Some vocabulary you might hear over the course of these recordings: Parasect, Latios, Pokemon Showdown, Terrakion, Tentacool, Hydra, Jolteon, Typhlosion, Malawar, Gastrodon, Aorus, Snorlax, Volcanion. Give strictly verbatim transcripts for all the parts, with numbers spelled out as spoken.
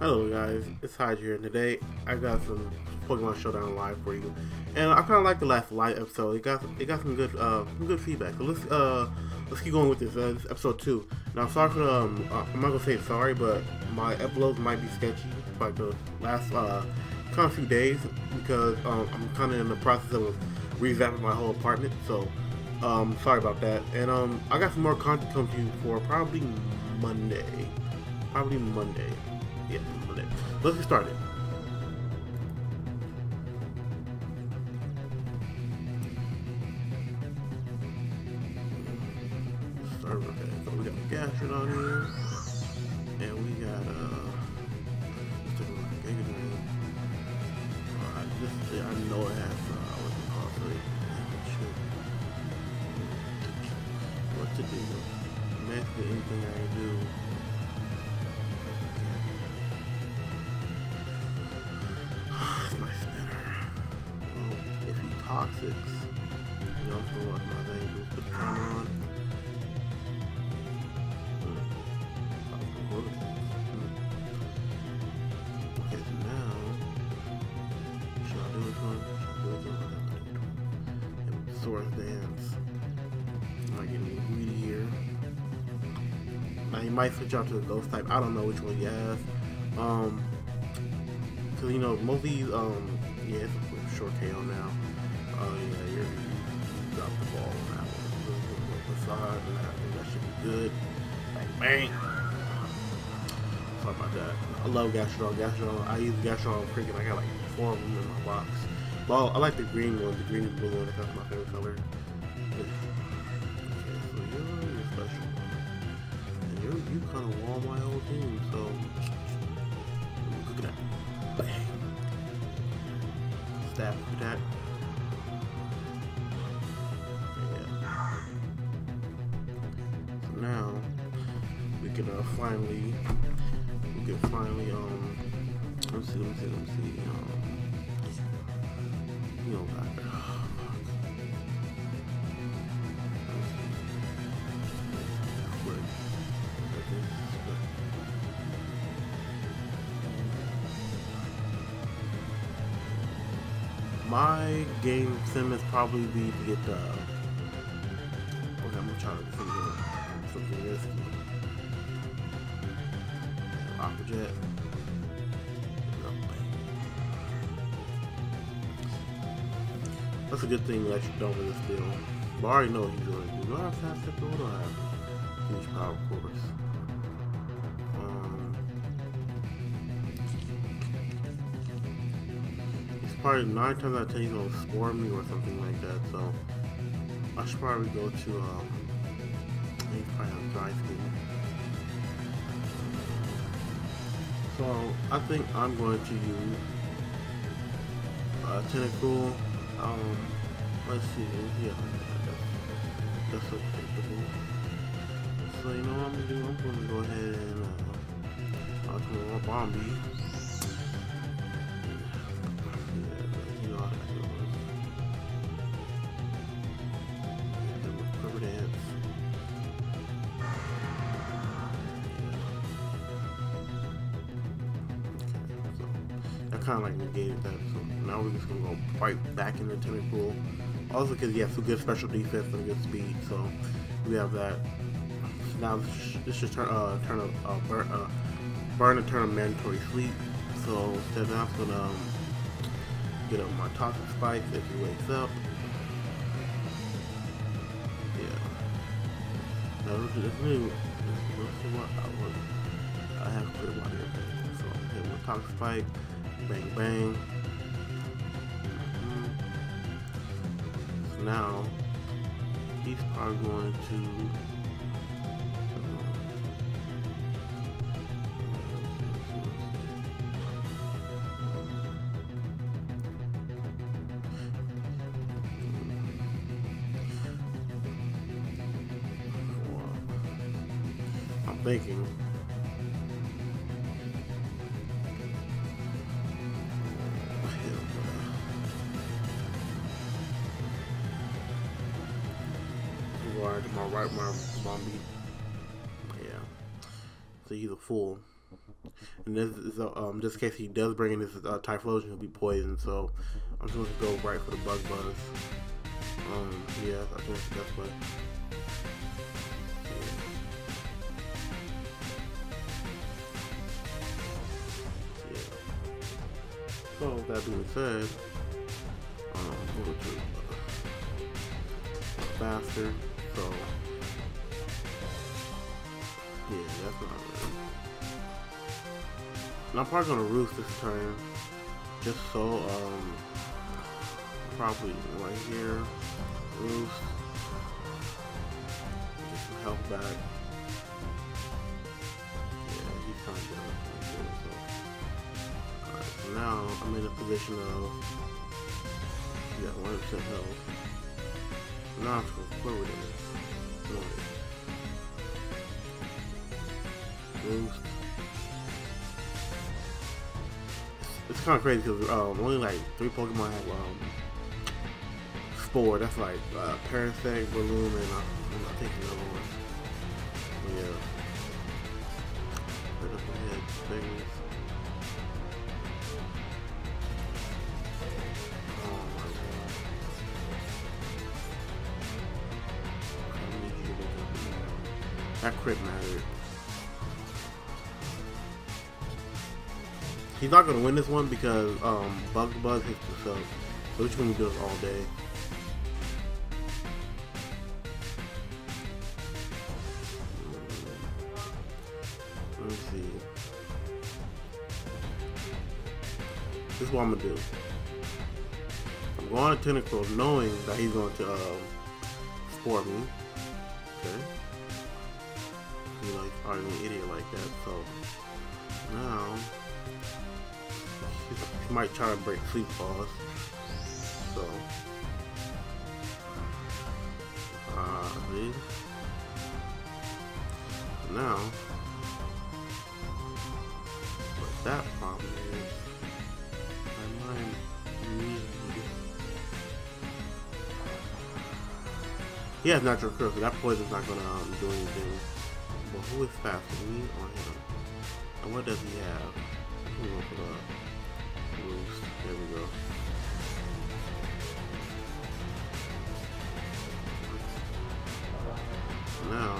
Hello guys, it's Hydra here, and today I got some Pokemon Showdown live for you. And I kind of like the last live episode. It got it got some good uh, some good feedback. So let's uh let's keep going with this. Uh, this is episode two. Now sorry for um uh, I'm not gonna say sorry, but my uploads might be sketchy like the last uh kind of few days because um, I'm kind of in the process of revamping my whole apartment. So um sorry about that. And um I got some more content coming to you for probably Monday. Probably Monday. Yeah, Monday. Let's get started. Start with that. So we got a Gastrodon here. And we got a... Let's take a look at Alright, this I know it has uh what's it called for What to do? Method anything I do. Toxics. You know, I'm still watching my thing. Just put the camera on. Hmm. Hmm. Okay, so now, should I do this one? Should I do this one? And Source Dance. I'm not getting any greedy here. Now, you might switch out to the Ghost type. I don't know which one you have. Um, because, you know, most of these, um, yeah, it's a short tail now. Oh yeah, you're, you dropped the ball on that one. A little bit more facade, and I think that should be good. Like, bang! Sorry about that. I love Gastrodon. Gastrodon, I use Gastrodon freaking. I got like four of them in my box. Well, I like the green one, the green and blue one. That's my favorite color. Okay, so you're, you're special. And you're, you kind of won my whole team, so. Look at that. Bang! Stab, look at that. Now we can uh, finally we can finally um let's see let's see let's see um you know that oh, fuck. My game sim is probably be to get the okay I'm gonna try to figure it out. Something risky. Aqua Jet. That's a good thing that you don't really steal. But I already know he's going to do. Not a fast step, don't have huge power, of course. Um, it's probably nine times out of ten he's going to swarm me or something like that. So I should probably go to. Um, So I think I'm going to use uh, Tentacool. Um, let's see. Yeah, that's that's acceptable. So you know what I'm gonna do? I'm gonna go ahead and uh, I'll do a Bombee. Kind of like negated that, so now we're just gonna go right back in the Tentacool. Also, because he has some good special defense and good speed, so we have that. So now this should turn uh turn a uh, burn uh, burn and turn a mandatory sleep. So instead now I'm gonna um, get up my toxic spikes if he wakes up. Yeah. Now this new. What I was. I have clear water. So I'm gonna toxic spike. Bang bang. Mm-hmm. So now he's probably going to um, I'm thinking my right my Bombee. Yeah. So he's a fool. And this is uh, um, just in case he does bring in this uh, Typhlosion, he'll be poisoned. So I'm just going to go right for the Bug Buzz. Um, yeah, I think that's the best play. Yeah. So that being said, um, we'll go to uh, faster. So yeah, that's not right. And I'm probably gonna Roost this turn, just so um probably right here, Roost, get some health back. Yeah, he's trying to get up. So alright, so now I'm in a position of you got one percent health. Now I'm just gonna forward it. Forward it. Roost. It's kind of crazy because um, only like three Pokemon have um, Spore. That's like uh, Parasect, Balloon, and uh, I think another one. But yeah. Right up my head, things. Oh my god. I need you to look at that crit mattered. He's not gonna win this one because um, Bug Buzz hits himself. So we're just gonna do this all day. Let me see. This is what I'm gonna do. I'm going to Tentacle, knowing that he's going to um, Spore me. Okay. He's like already an idiot like that. So now. He might try to break Sleep Balls. So uh, see. Now what that problem is, I might need. He has natural curve, so that poison's not gonna um, do anything. But who is faster, me or him? And what does he have? Let me look it up. There we go. Now,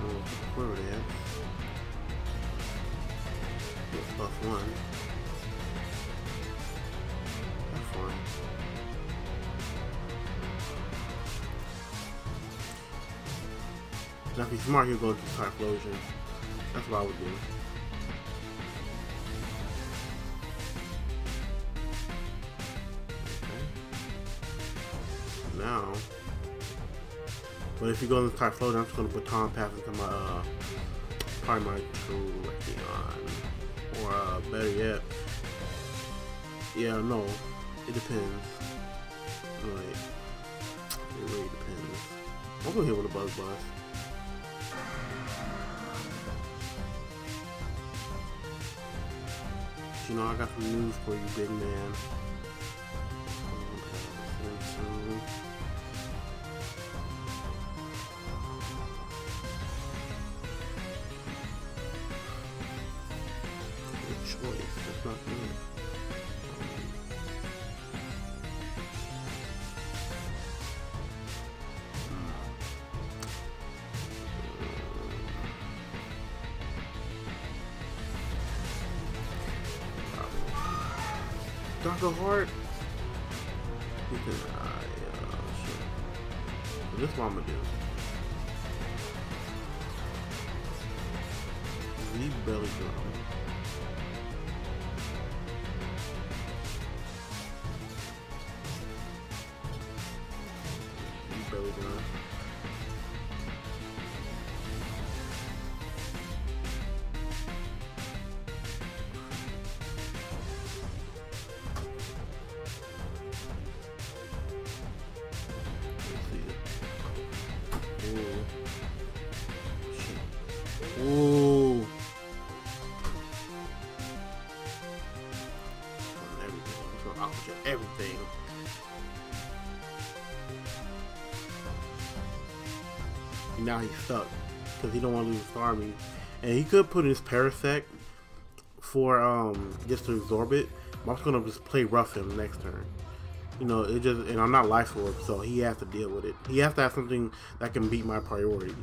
I'm going to forward it. Get plus one. That's fine. Now, if he's smart, he'll go into Typhlosion. That's what I would do. Now, but if you go into Typhlosion, I'm just gonna Baton Pass into my uh, probably my Terrakion, or uh, better yet, yeah, no, it depends. Like, it really depends. I'm gonna hit with a Buzz Buzz. But you know, I got some news for you, big man. Dark Heart. You can, uh, yeah, shit. So this is what I'm gonna do. Leave Belly Drum. Leave Belly Drum. Ooh. Everything. I'll get everything. And now he's stuck because he don't want to lose his army, and he could put in his Parasect, for um just to absorb it. I'm also gonna just play rough him next turn. You know, it just, and I'm not life orb, so he has to deal with it. He has to have something that can beat my priority.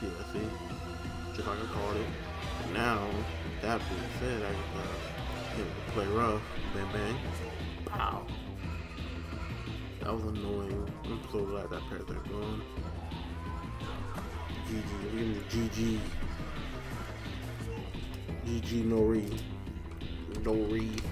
Yeah, see, just like I called it. And now, with that being said, I can uh, hit the play rough, bang bang, pow. That was annoying. I'm so glad that Parasect won. G G, we're in the G G. G G no read. No read.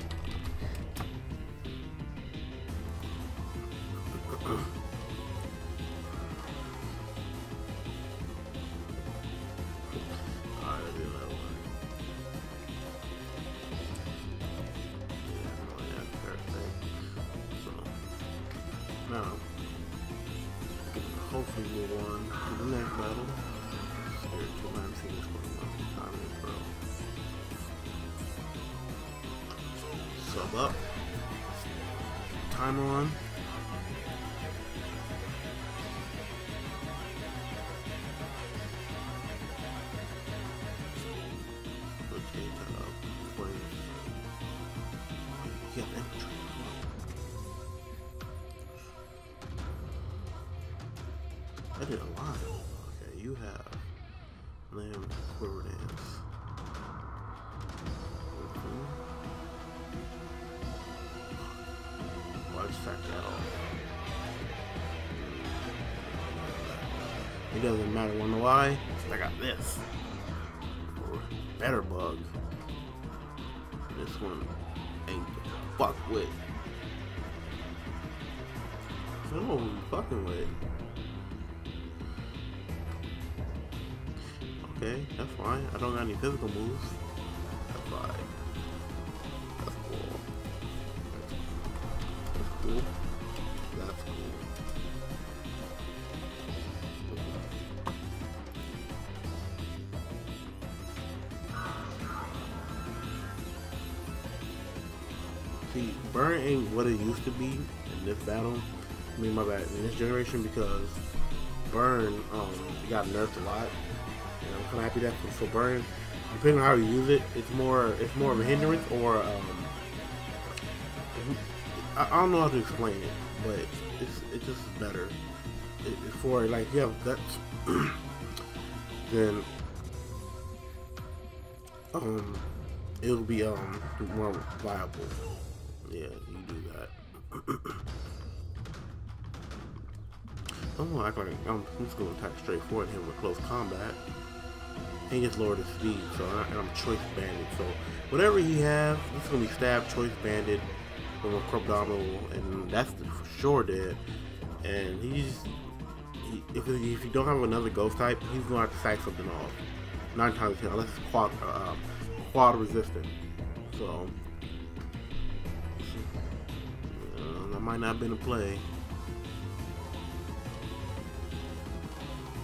Up. Timer on. Let's get that up before you get entry. I did a lot. Okay, you have Lamb Quiver Dance. It doesn't matter when why, I got this. Or better bug. This one ain't to fuck with. I don't know who I'm fucking with. Okay, that's fine. I don't got any physical moves. That's fine. That's cool. That's cool. That's cool. Burn ain't what it used to be in this battle. I mean, my bad, in this generation, because Burn um, got nerfed a lot. And I'm kind of happy that for, for Burn, depending on how you use it, it's more it's more of a hindrance or um, I, I don't know how to explain it, but it's it's just better. It, it for like you have guts, then um it'll be um more viable. Yeah, you do that. I'm gonna act like I'm just gonna attack straight forward him with close combat. And just lower the speed, so I, and I'm choice banded. So whatever he has, it's gonna be stab, choice banded, from a crop domino, and that's the, for sure dead. And he's he, if if you don't have another ghost type, he's gonna have to sack something off. Nine times ten, unless it's quad uh, quad resistant. So. That might not have been a play.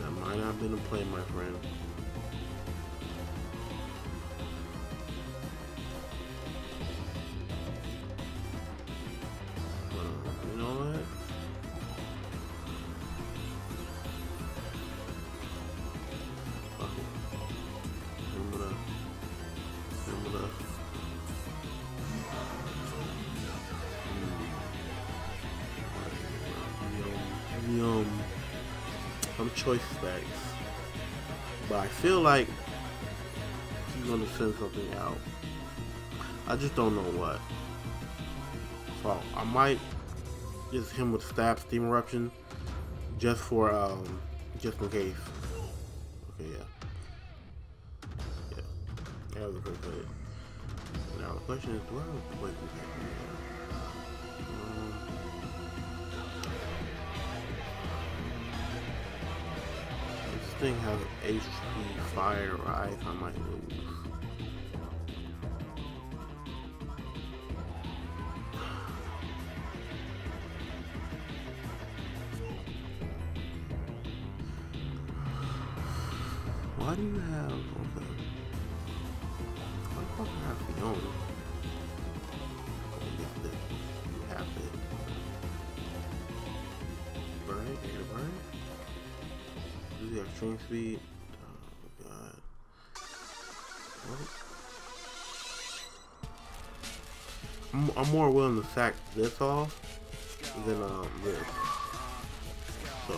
That might not have been a play, my friend. But you know what? Fuck it. I'm gonna. I'm gonna. Um, I'm choice stacks, but I feel like he's gonna send something out. I just don't know what. So I might just him with stab steam eruption, just for um, just in case. Okay, yeah, yeah, that was a good play. Now the question is, do I have a play with him? Thing has H P fire eyes, I might lose. Why do you have okay? Why the fuck do I have to be on? Oh, you have this. You have this. Burn it, air burn. Yeah, your strong speed. Oh god. I'm, I'm more willing to sack this off than um, this. So.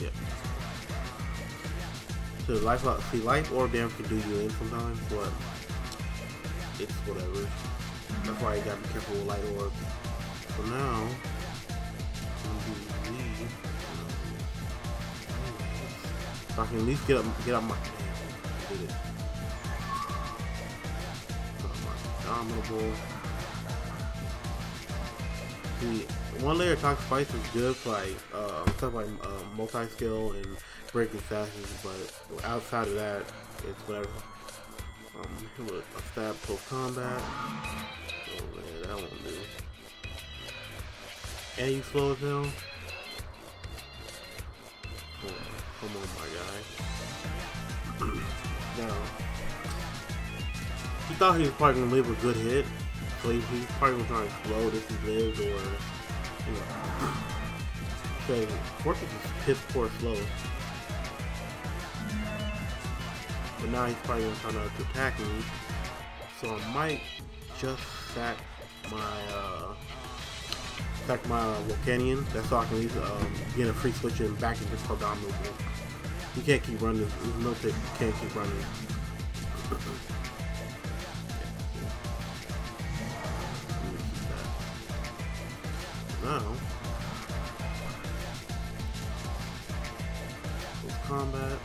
Yeah. So life, see, life or damage can do you in sometimes, but it's whatever. That's why you gotta be careful with light orbs. So now, so I can at least get up, get up my, damn, did it. Put up my dominable. See, one layer of toxic spice is good for like uh, stuff like uh, multi-skill and breaking sashes, but outside of that, it's whatever. Um, hit with a stab post combat. Oh man, that won't do. And you slow it down. Oh, come on, my guy. Now, he thought he was probably gonna live a good hit, so he, he's probably gonna try and slow this he lives, or you know. So, Fortress is piss poor slow. But now he's probably gonna try to attack me, so I might just sack my uh, sack my Volcanion. That's so I can at least um, get a free switch and back into predominable. You can't keep running. There's no thing you can't keep running. Now, with combat.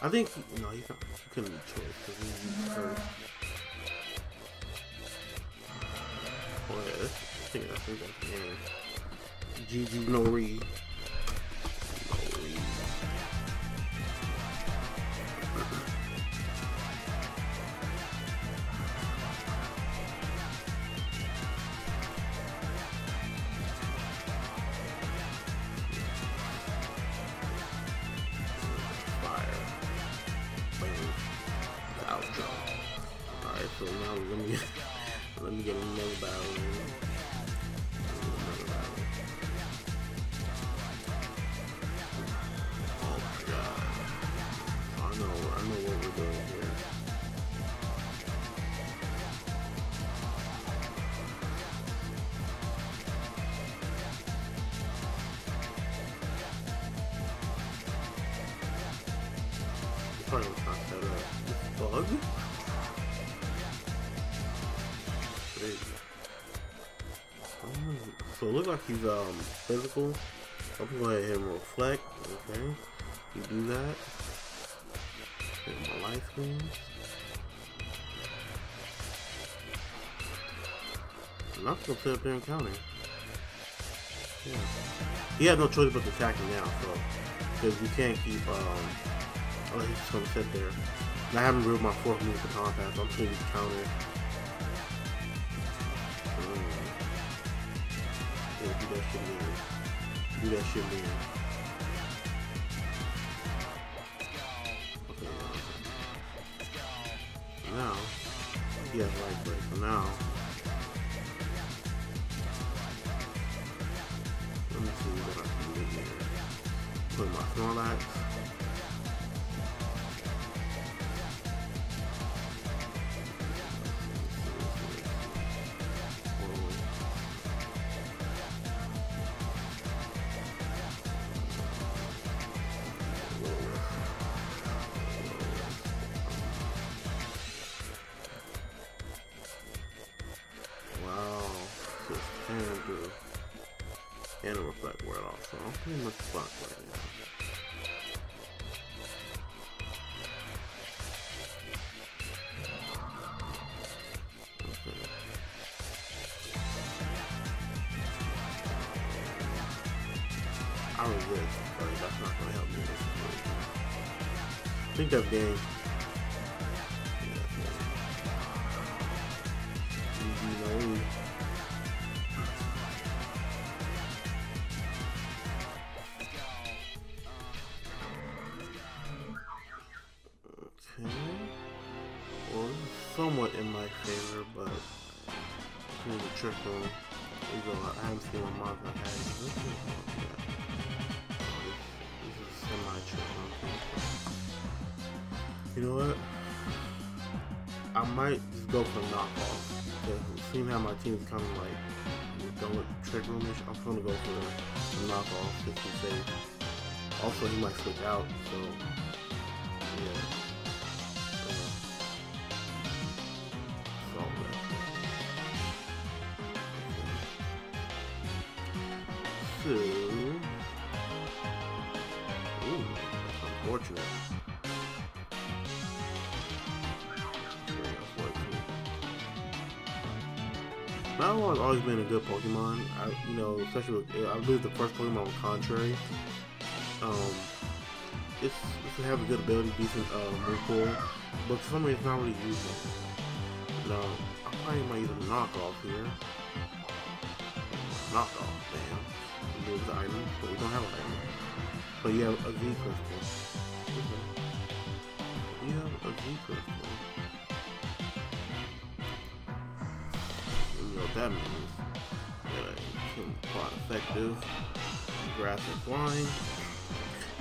I think he, no, he's not. He couldn't be choice because he used first. Oh yeah, that's, I think that's his name. Juju no read. No read. So now let me let me get another battle. Another battle. Oh my god! I know I know what we're doing here. I'm probably gonna pass that up. This bug. So it looks like he's um physical. I'm gonna go ahead and hit him reflect. Okay, you do that. Hit my life screens. And I'm gonna sit up there and count him. Yeah. He had no choice but to attack him now, so because you can't keep um oh he's just gonna sit there. And I haven't moved my fourth move to combat, so I'm just gonna counter. Yeah, do that shit later. Do that shit later. Okay, now. Now, he has life break, so now. Let me see what I can do here. Put my Snorlax. And a reflect word off, so I'm pretty much fucked right now. Okay. I resist, but that's not gonna help me. I think that game. somewhat in my favor, but here's a triple. Even though I am seeing a monster attack. This is this is semi-triple. You know what? I might just go for knockoff. Because seeing how my team's kind of like done with trick roomish, I'm gonna go for the, the knockoff just to save. Also, he might switch out, so yeah. Ooh, that's unfortunate. Very unfortunate. Malawar has always been a good Pokemon. I, you know, especially with, I believe the first Pokemon was Contrary. Um, it's it has a good ability, decent uh, move pool, but for some reason it's not really useful. No, I probably might use a knockoff here. Knockoff, damn. The item, but we don't have an item. But you have a Z crystal. Okay. You have a Z crystal. You know what that means. That it's quite effective. Grass and flying.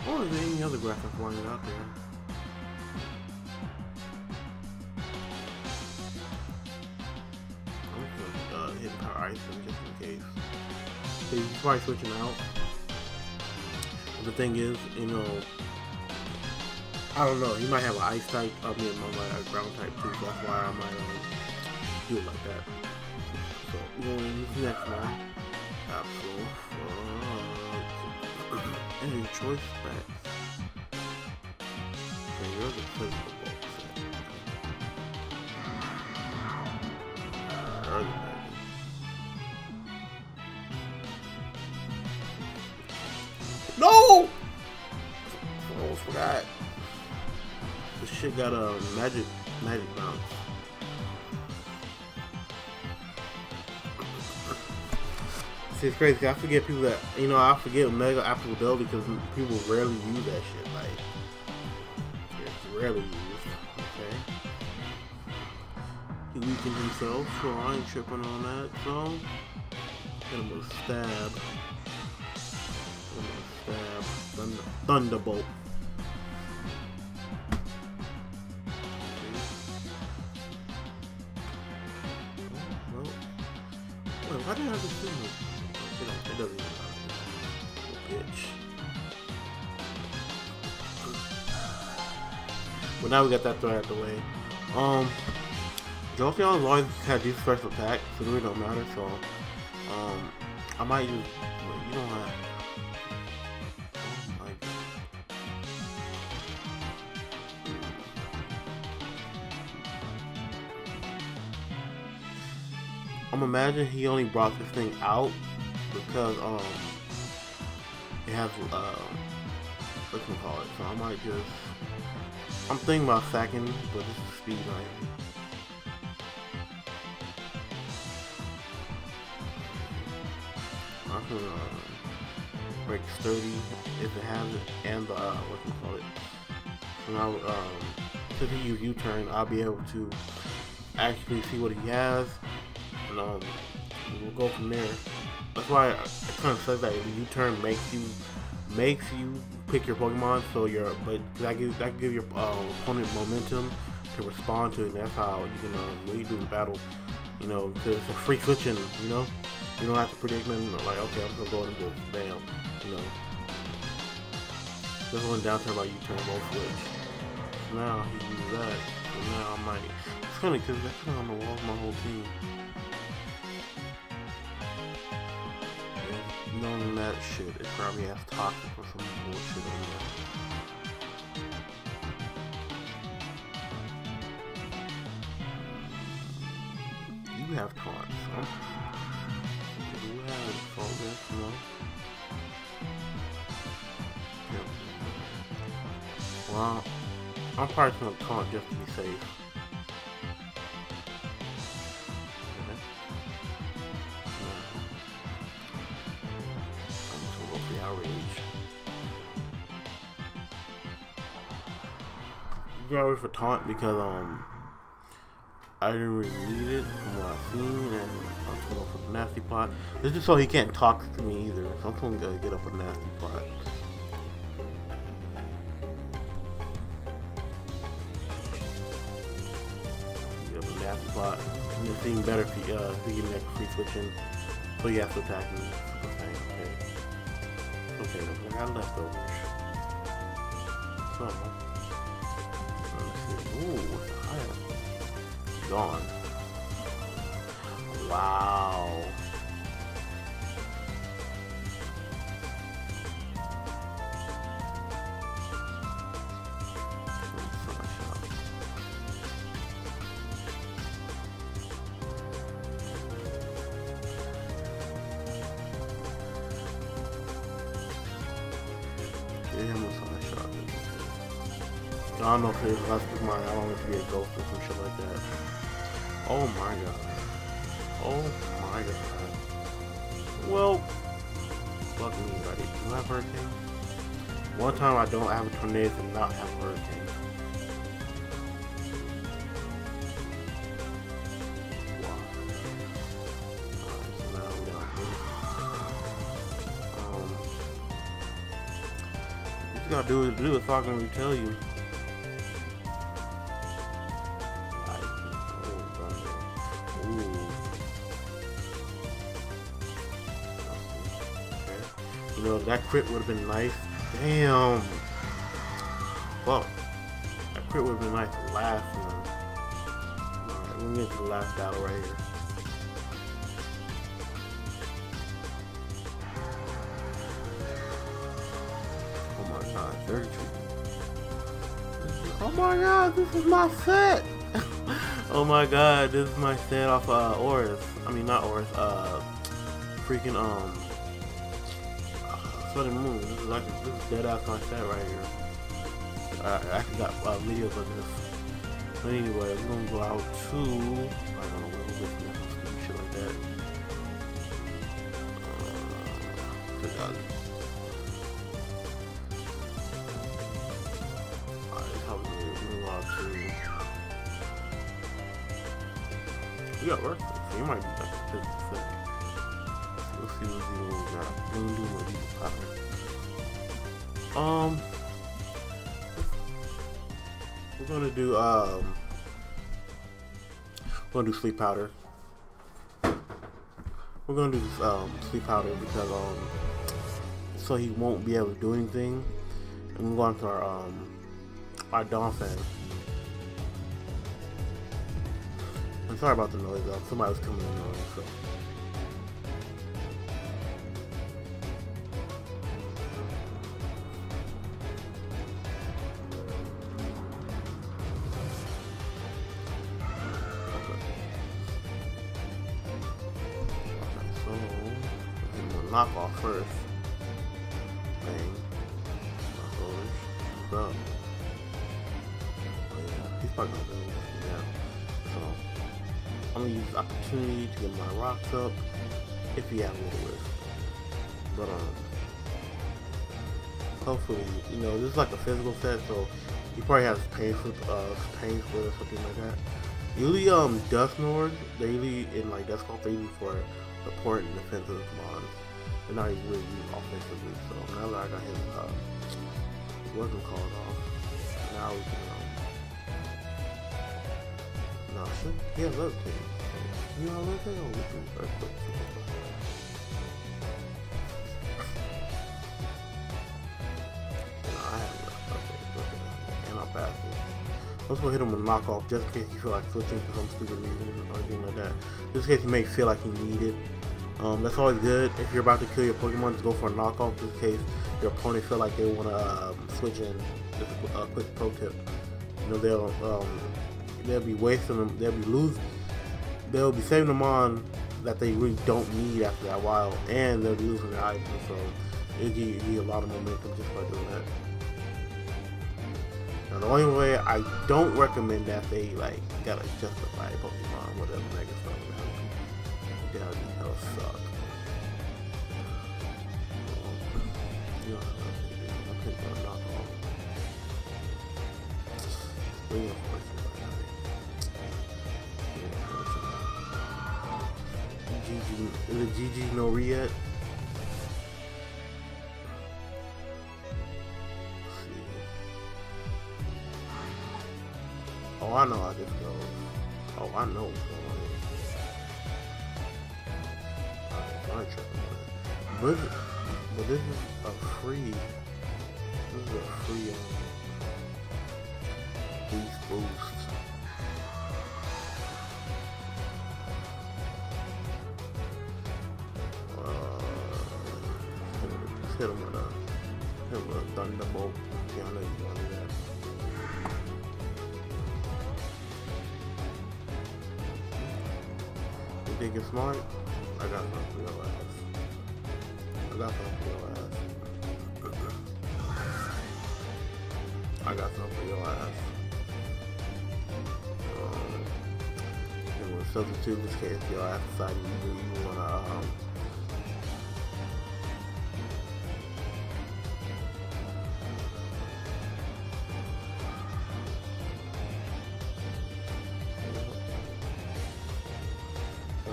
Or is there any other grass and flying out there? I'm gonna uh, hit power item just in case. He's probably switching out. The thing is, you know, I don't know. He might have an ice type. I mean, I might have a ground type too. So that's why I might um, do it like that. So we're going to use next one. Absolute. Any choice specs. Okay, you're the physical box set. Early. No! Oh, forgot. This shit got a uh, magic, magic bounce. See, it's crazy. I forget people that, you know, I forget Mega Applicability because people rarely use that shit. Like, it's rarely used. Okay. He weakened himself, so I ain't tripping on that. So, I'm gonna stab. Stab, thunder, Thunderbolt. Okay. Well, wait, why did I have to do this? It doesn't matter. Bitch. Well, now we got that threat out of the way. Um, Jolteon always had these special attacks, so it really don't matter. So, um, I might use. Wait, you don't have. I'm imagine he only brought this thing out because um it has uh what can we call it? So I might just I'm thinking about sacking, but this is speed item. I can uh, break sturdy if it has it and the uh, what can we call it? So now um since he uses U-turn, I'll be able to actually see what he has. Um, we'll go from there. That's why it kind of says that if you turn makes you makes you pick your Pokemon, so your but that gives that give your uh, opponent momentum to respond to it. And that's how you can uh, really do the battle. You know, because it's a free switching. You know, you don't have to predict them. Like, okay, I'm gonna go and do bam. You know, this one down turn by you turn both switch. So now he uses that. So now I might. It's funny because that's kind of on the wall of my whole team. Knowing that shit, it probably has toxic or some bullshit on there. You have taunts, huh? You have all this, you know? Yep. Well, I'm probably gonna taunt just to be safe. Go away for taunt because um I didn't really need it from what I've seen, and I'm just going for the nasty plot. This is just so he can't talk to me either, so I'm just going to get up a nasty plot. Get up a nasty plot. And it's even better if you, uh, if you give me that free switching, but you have to attack me. Okay, okay. Okay, I got leftovers. So, let's see. Ooh, what's the item? Gone. Wow. Damn, what's on the shop? I don't know if it's last Pokemon. I don't want to be a ghost or some shit like that. Oh my god. Oh my god. Well, fuck me, buddy. Do I have hurricane? One time I don't have a tornado and not have a hurricane. Wow. Alright, so now we got this. Um, what you gotta do is do if I can retell you. You know, that crit would have been nice. Damn. Well, that crit would have been nice last one. Alright, we'll get to the last battle right here. Oh my god, thirty-two. Oh my god, this is my set! Oh my god, this is my set off uh, Aorus. I mean, not Aorus, uh, freaking, um, the moon. This is like this is dead ass my set right here. I I got uh, videos of this. But anyway, we're gonna go out to I don't know what we're gonna do, shit like that. Uh, good God. Alright, that's how we're gonna go out to. We got work, so you might be back to this set. See what do. Um, we're gonna do um, we're gonna do sleep powder. We're gonna do this, um sleep powder because um, so he won't be able to do anything. And we're going to our um, our Dolphin. I'm sorry about the noise. Though. Somebody was coming in the noise. So. Knock off first. Bang. Knock over. Bro. Oh yeah. He's probably not doing this now. So I'm gonna use this opportunity to get my rocks up if he has a little risk. But um hopefully, you know, this is like a physical set, so he probably has pain slip uh pain slip or something like that. Usually um Dust Lords, they usually in like Dust Call they usually for support and defensive mods. And now he's really used offensively, so now that I got him, uh, he wasn't called off. Now we can, um, no, shit, he has other things. You know, other things, or we can very quick. No, I haven't got nothing, and I'll pass it. Let's go hit him with knock off, just in case he feel like switching for some stupid reason, or anything like that. Just in case he may feel like he need it. Um, that's always good. If you're about to kill your Pokemon, just go for a knockoff just in case your opponent feel like they want to uh, switch in. Just a, a quick pro tip. You know, they'll um, they'll be wasting them. They'll be losing. They'll be saving them on that they really don't need after that while, and they'll be losing their items. So it'll give you a lot of momentum just by doing that. Now, the only way I don't recommend that they like gotta justify Pokemon, whatever mega stuff. That would be hell suck. You don't have nothing to do. I couldn't go knock off. It's really unfortunate. in the G G no re-at. Oh, I know how this goes. Oh, I know what's going on. I'm but, but this is a free. This is a free um, beast boost. Uh, let's hit him with a, hit him with a thunderbolt. Yeah, I know you want to do that. Think it's smart? I got something for your ass. I got something for your ass. I got something for your ass. Um, and with substitute in this case, your ass decided you, you want to, um,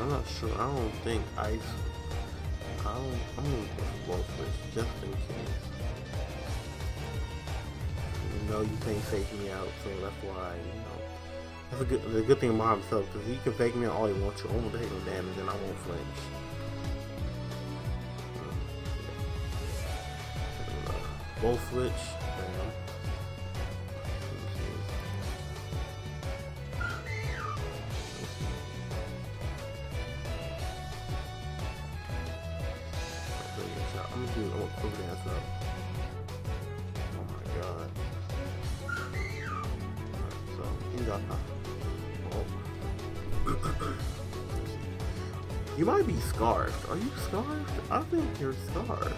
I'm not sure. I don't think ice. I don't. I'm gonna push both fish just in case. You know you can't fake me out, so that's why you know. That's a good. That's a good thing about himself, because he can fake me out all he wants. You won't take no damage, and I won't flinch. Both switch. I'm gonna do a little dance up. Oh my god. So, he got that. Oh. You might be scarred. Are you scarred? I think you're scarred.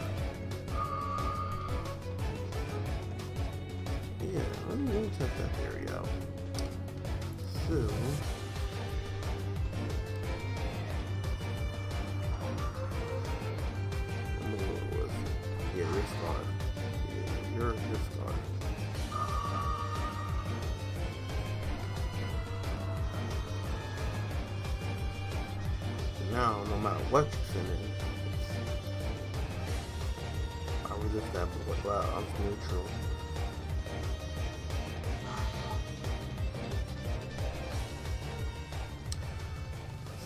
Yeah, let me, let me check that theory out. So. Yeah, you're scarred. Yeah, you're, you're scarred. Now, no matter what you send in, I resist that, but wow, I'm neutral.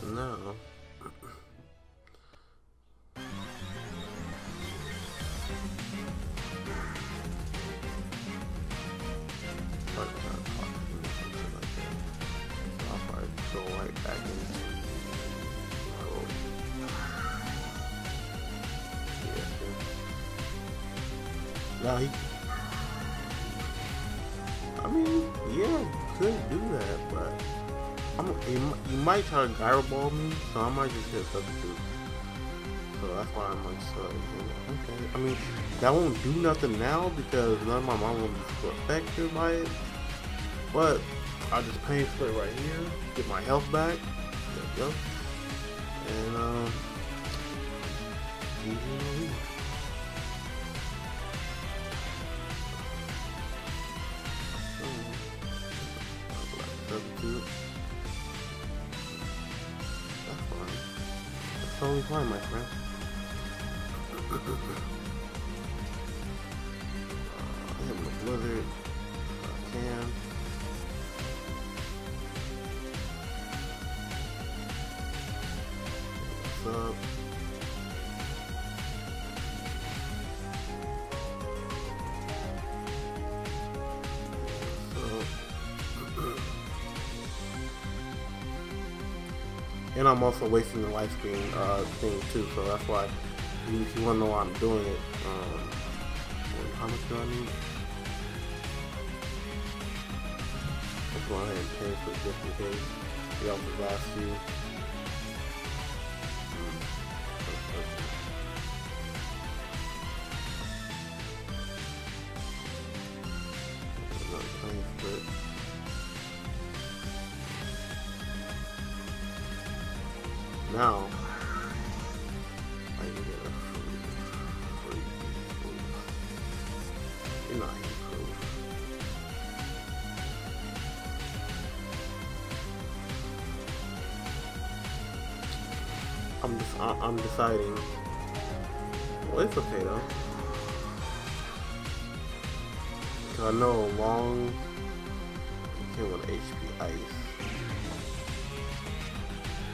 So now, like, I mean, yeah, you could do that, but I'm, you, you might try to gyro ball me, so I might just hit substitute. So that's why I'm like, so, okay. I mean, that won't do nothing now because none of my mom won't be so affected by it. But I'll just pain split right here, get my health back. There we go. And, um, easy. Only fine, my friend. uh, I have a blizzard. I can. What's up? And I'm also wasting the life screen uh, thing too, so that's why if you want to know why I'm doing it, um, how much do I need? Let's go ahead and pay for it just in case. Get off the last few. Now, I can get a free, free, free, and I improve. I'm just, I, I'm deciding. Well, it's okay though. Cause I know a long. I can't want H P ice.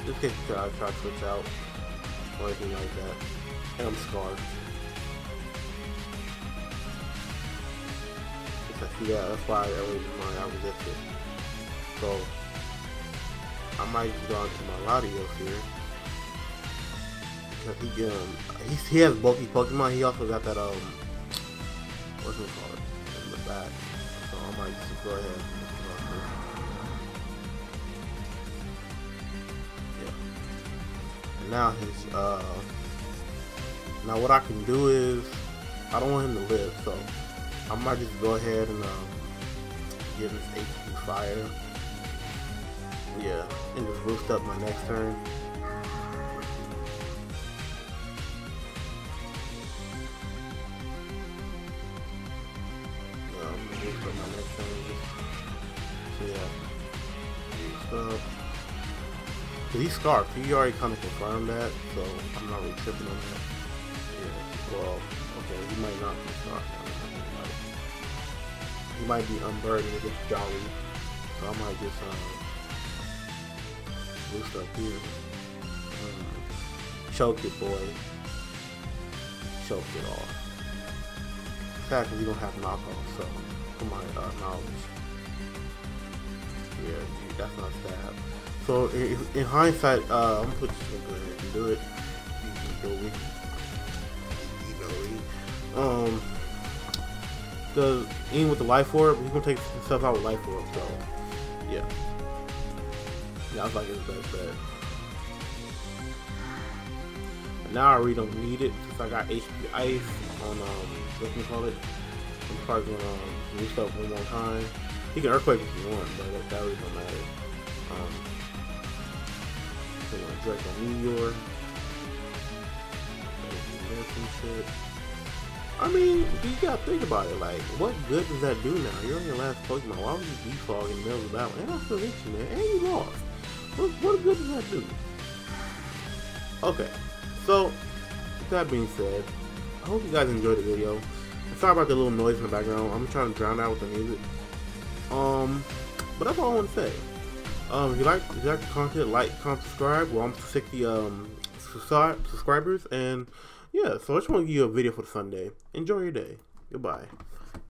Just in case you try to switch out or anything like that. And I'm scarred. Yeah, that's why I always mind I resist it. So I might just go on to my Latios here. Because he um he's, he has bulky Pokemon, he also got that um what's it called? In the back. So I might just go ahead and yeah. And now his uh now what I can do is I don't want him to live, so I might just go ahead and um, give this H P fire, yeah, and just boost up my next turn. Um, boost up my next turn, just, so yeah, boost up. So he's scarfed, he already kind of confirmed that, so I'm not really tripping on that. Yeah, well, okay, he might not be scarfed. He might be unburdened with this jolly, so I might just um, boost up here. Mm. Choke it, boy. Choke it all. Sadly, we don't have knockoff, so to my uh, knowledge. Yeah, dude, that's not stab. So in, in hindsight, uh, I'm putting you can do it. You can do it. You know it. Um. Because even with the life orb, he's gonna take himself out with life orb, so yeah. Yeah, I was like, it's best bet. And now I really don't need it because I got H P ice on um what can you call it? I'm probably gonna um, boost up one more time. He can earthquake if you want, but that, that really don't matter. Um so I'm gonna Draco Meteor. Some shit. I mean, you gotta think about it, like, what good does that do now? You're on your last Pokemon, why would you defog in the middle of the battle? And I still hit you, man, and you lost. What, what good does that do? Okay, so, with that being said, I hope you guys enjoyed the video. Sorry about the little noise in the background, I'm trying to drown out with the music. Um, but that's all I want to say. Um, if you like, if you like the content, like, comment, subscribe. Well, I'm sixty um, subscribers, and... yeah, so I just want to give you a video for Sunday. Enjoy your day. Goodbye.